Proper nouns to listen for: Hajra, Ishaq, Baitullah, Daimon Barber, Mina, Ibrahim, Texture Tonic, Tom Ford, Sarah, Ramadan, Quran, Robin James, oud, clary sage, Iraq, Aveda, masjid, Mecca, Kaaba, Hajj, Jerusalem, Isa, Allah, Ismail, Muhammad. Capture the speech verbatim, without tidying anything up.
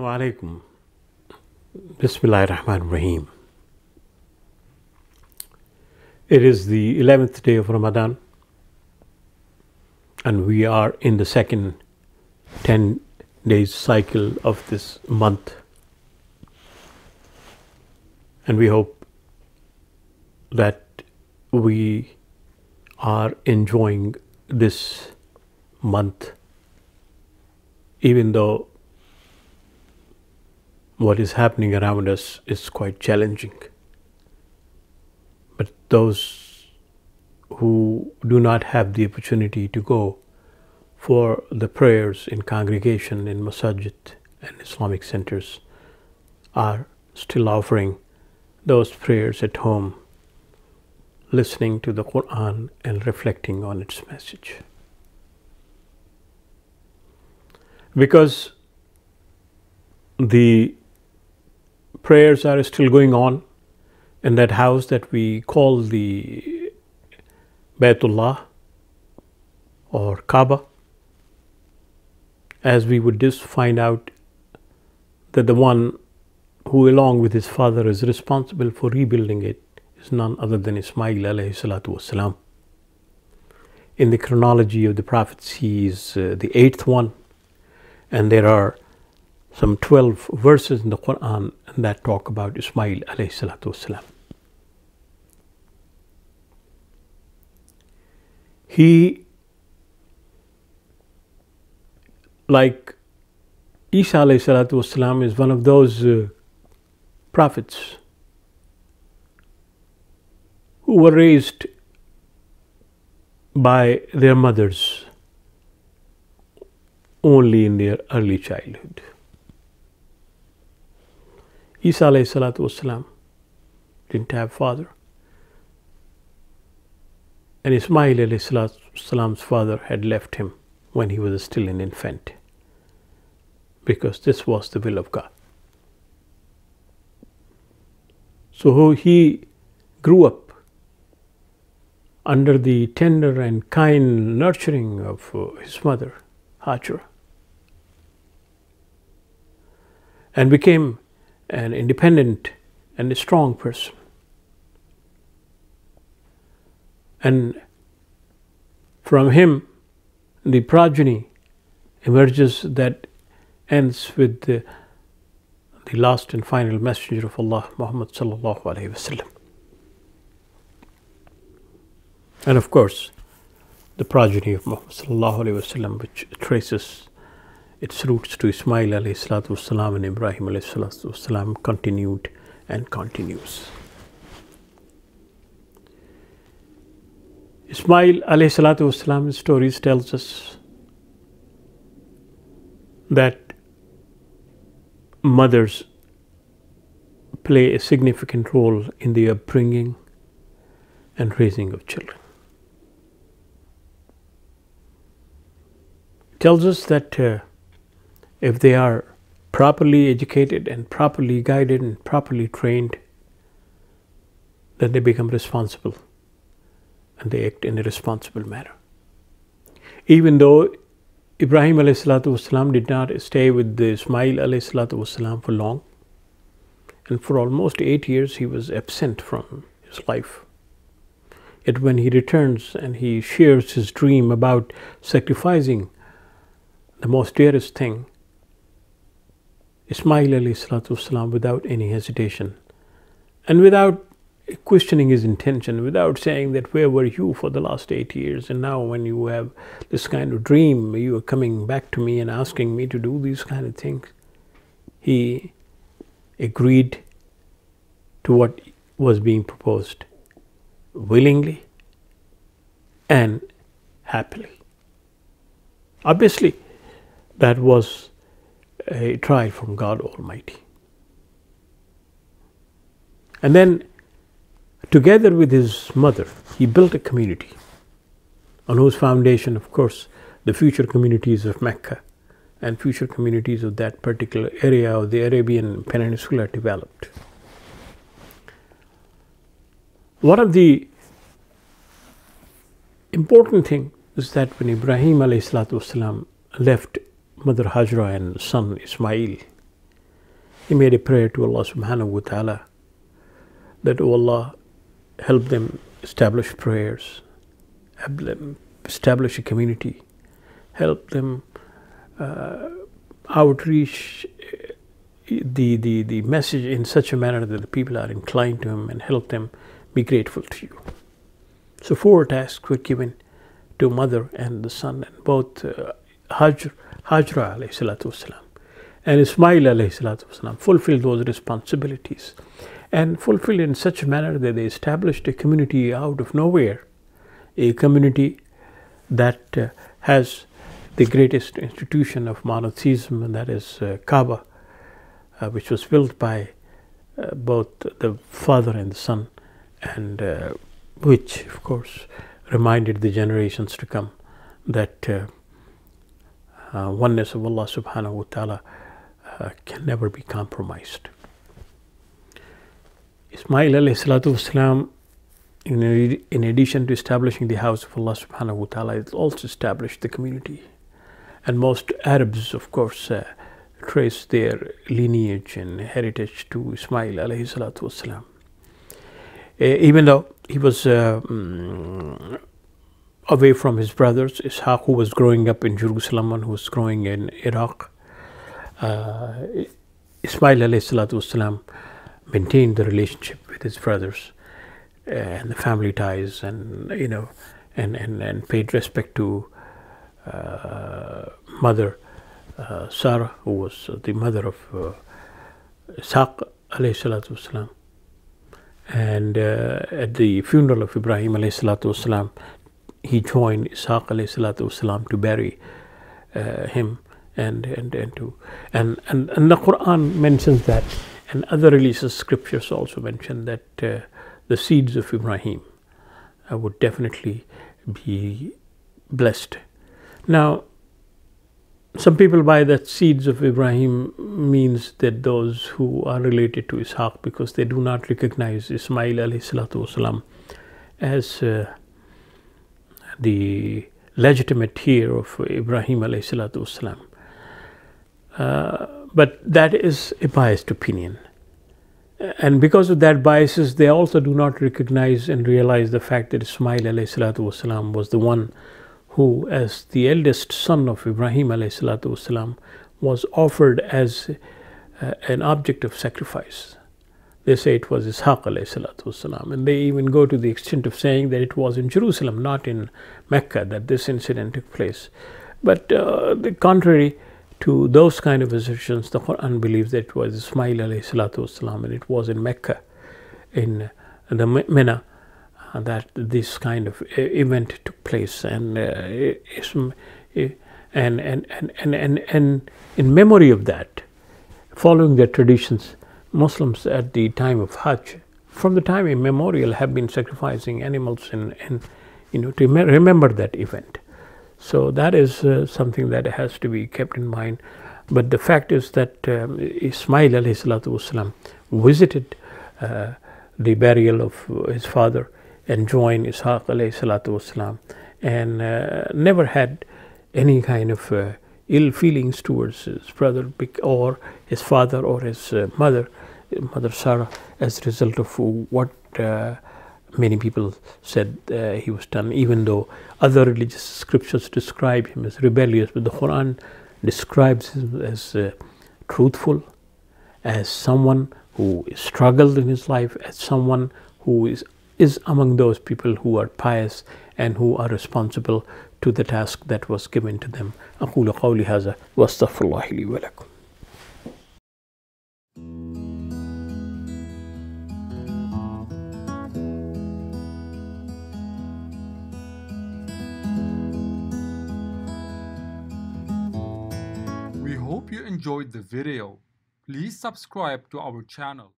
Assalamu alaikum. Bismillahir Rahmanir Rahim. It is the eleventh day of Ramadan and we are in the second ten days cycle of this month, and we hope that we are enjoying this month, even though what is happening around us is quite challenging. But those who do not have the opportunity to go for the prayers in congregation, in masjid and Islamic centers, are still offering those prayers at home, listening to the Quran and reflecting on its message. Because the prayers are still going on in that house that we call the Baitullah or Kaaba, as we would just find out that the one who along with his father is responsible for rebuilding it is none other than Ismail alayhi salatu wasalam. In the chronology of the prophets, he is uh, the eighth one, and there are some twelve verses in the Quran that talk about Ismail alayhi salatu wasalam. He, like Isa alayhi salatu wasalam, is one of those uh, prophets who were raised by their mothers only in their early childhood. Isa alayhi salatu wasalam didn't have father, and Ismail alayhi salatu wasalam's father had left him when he was still an infant, because this was the will of God. So he grew up under the tender and kind nurturing of his mother, Hajra, and became an independent and a strong person. And from him, the progeny emerges that ends with the, the last and final messenger of Allah, Muhammad sallallahu alayhi wa sallam. And of course, the progeny of Muhammad sallallahu alayhi wa sallam, which traces its roots to Ismail alayhi salatu wasalam and Ibrahim alayhi salatu wasalam, continued and continues. Ismail alayhi salatu wasalam's stories tells us that mothers play a significant role in the upbringing and raising of children. It tells us that uh, if they are properly educated and properly guided and properly trained, then they become responsible and they act in a responsible manner. Even though Ibrahim alayhi salatu wasalam did not stay with the Ismail alayhi salatu wasalam for long, and for almost eight years he was absent from his life, yet when he returns and he shares his dream about sacrificing the most dearest thing, Ismail alayhi salatu wasalam, without any hesitation and without questioning his intention, without saying that where were you for the last eight years and now when you have this kind of dream, you are coming back to me and asking me to do these kind of things, he agreed to what was being proposed willingly and happily. Obviously, that was a trial from God Almighty. And then, together with his mother, he built a community on whose foundation, of course, the future communities of Mecca and future communities of that particular area of the Arabian Peninsula developed. One of the important things is that when Ibrahim alayhi salatu wasalam left Mother Hajra and son Ismail He made a prayer to Allah subhanahu wa ta'ala that, oh Allah, help them establish prayers, help them establish a community, help them uh, outreach the, the, the message in such a manner that the people are inclined to Him, and help them be grateful to You. So four tasks were given to mother and the son, and both uh, Hajra alayhi salatu wasalam and Ismail alayhi salatu wasalam fulfilled those responsibilities, and fulfilled in such a manner that they established a community out of nowhere, a community that uh, has the greatest institution of monotheism, and that is uh, Kaaba, uh, which was built by uh, both the father and the son, and uh, which of course reminded the generations to come that uh, uh, oneness of Allah subhanahu wa ta'ala uh, can never be compromised. Ismail alayhi salatu wasalam, in, in addition to establishing the house of Allah subhanahu wa ta'ala, it also established the community. And most Arabs, of course, uh, trace their lineage and heritage to Ismail alayhi salatu wasalam. Uh, even though he was uh, um, away from his brothers, Ishaq, who was growing up in Jerusalem and who was growing in Iraq, uh, Ismail alayhi salatu wasalam maintained the relationship with his brothers and the family ties, and you know, and and, and paid respect to uh, mother uh, Sarah, who was the mother of uh, Ishaq alayhi salatu wasalam. And uh, at the funeral of Ibrahim alayhi salatu wasalam, he joined Ishaq alayhi salatu wasalam to bury uh, him, and and and to and, and and the Quran mentions that. And other religious scriptures also mention that uh, the seeds of Ibrahim uh, would definitely be blessed. Now, some people buy that seeds of Ibrahim means that those who are related to Ishaq, because they do not recognize Ismail alayhi salatu wasalam as uh, the legitimate heir of Ibrahim alayhi salatu wasalam. Uh, But that is a biased opinion. And because of that biases, they also do not recognize and realize the fact that Ismail alayhi salatu wasalam was the one who, as the eldest son of Ibrahim alayhi salatu wasalam, was offered as uh, an object of sacrifice. They say it was Ishaq alayhi salatu wasalam, and they even go to the extent of saying that it was in Jerusalem, not in Mecca, that this incident took place. But uh, the contrary to those kind of assertions, the Quran believes that it was Ismail alayhi salatu wasalam, and it was in Mecca, in the Mina, uh, that this kind of event took place. And, uh, and, and, and, and, and, and in memory of that, following their traditions, Muslims at the time of Hajj, from the time immemorial, have been sacrificing animals and, and you know, to remember that event. So that is uh, something that has to be kept in mind. But the fact is that um, Ismail alayhi salatu wasalam visited uh, the burial of his father and joined Ishaq alayhi salatu wasalam, and uh, never had any kind of uh, ill feelings towards his brother or his father or his uh, mother, mother Sarah, as a result of what uh, many people said uh, he was done, even though other religious scriptures describe him as rebellious. But the Quran describes him as uh, truthful, as someone who struggled in his life, as someone who is, is among those people who are pious and who are responsible to the task that was given to them. أقول قولي هذا واستغفر الله لي ولكم. Hope you enjoyed the video. Please subscribe to our channel.